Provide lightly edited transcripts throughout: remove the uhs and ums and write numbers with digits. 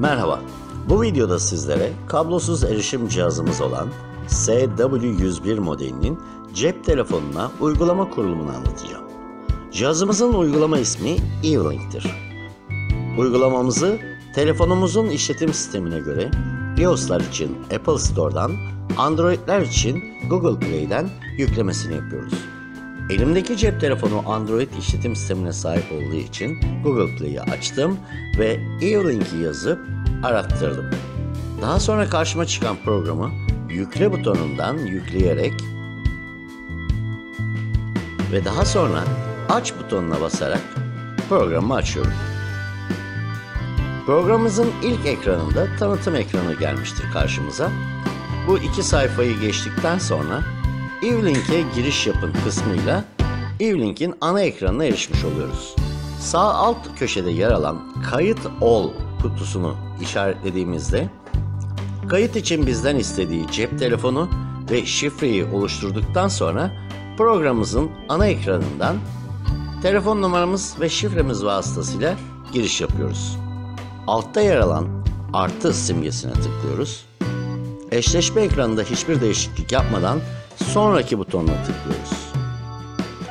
Merhaba, bu videoda sizlere kablosuz erişim cihazımız olan SW101 modelinin cep telefonuna uygulama kurulumunu anlatacağım. Cihazımızın uygulama ismi eWelink'tir. Uygulamamızı telefonumuzun işletim sistemine göre iOS'lar için Apple Store'dan, Android'ler için Google Play'den yüklemesini yapıyoruz. Elimdeki cep telefonu Android işletim sistemine sahip olduğu için Google Play'i açtım ve eWelink'i yazıp arattırdım. Daha sonra karşıma çıkan programı yükle butonundan yükleyerek ve daha sonra aç butonuna basarak programı açıyorum. Programımızın ilk ekranında tanıtım ekranı gelmiştir karşımıza. Bu iki sayfayı geçtikten sonra eWelink'e giriş yapın kısmıyla eWelink'in ana ekranına erişmiş oluyoruz. Sağ alt köşede yer alan kayıt ol kutusunu işaretlediğimizde kayıt için bizden istediği cep telefonu ve şifreyi oluşturduktan sonra programımızın ana ekranından telefon numaramız ve şifremiz vasıtasıyla giriş yapıyoruz. Altta yer alan artı simgesine tıklıyoruz. Eşleşme ekranında hiçbir değişiklik yapmadan sonraki butonuna tıklıyoruz.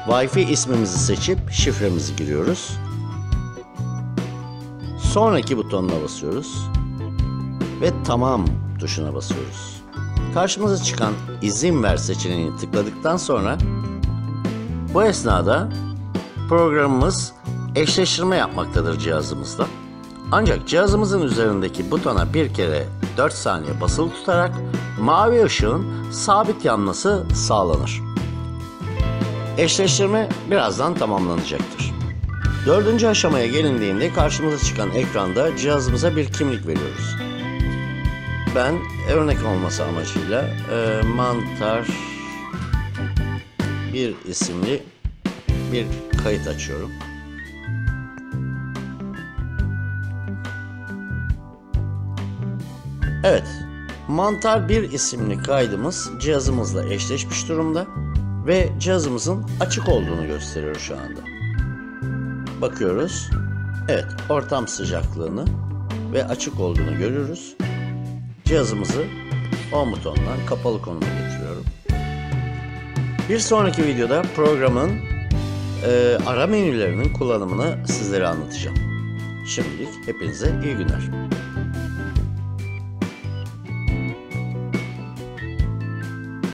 Wi-Fi ismimizi seçip şifremizi giriyoruz. Sonraki butonuna basıyoruz ve tamam tuşuna basıyoruz. Karşımıza çıkan izin ver seçeneğini tıkladıktan sonra bu esnada programımız eşleştirme yapmaktadır cihazımızla. Ancak cihazımızın üzerindeki butona bir kere 4 saniye basılı tutarak mavi ışığın sabit yanması sağlanır. Eşleştirme birazdan tamamlanacaktır. 4. aşamaya gelindiğinde karşımıza çıkan ekranda cihazımıza bir kimlik veriyoruz. Ben örnek olması amacıyla mantar bir isimli bir kayıt açıyorum. Evet, Mantar 1 isimli kaydımız cihazımızla eşleşmiş durumda ve cihazımızın açık olduğunu gösteriyor şu anda. Bakıyoruz, evet, ortam sıcaklığını ve açık olduğunu görüyoruz. Cihazımızı home butonundan kapalı konuma getiriyorum. Bir sonraki videoda programın ara menülerinin kullanımını sizlere anlatacağım. Şimdilik hepinize iyi günler.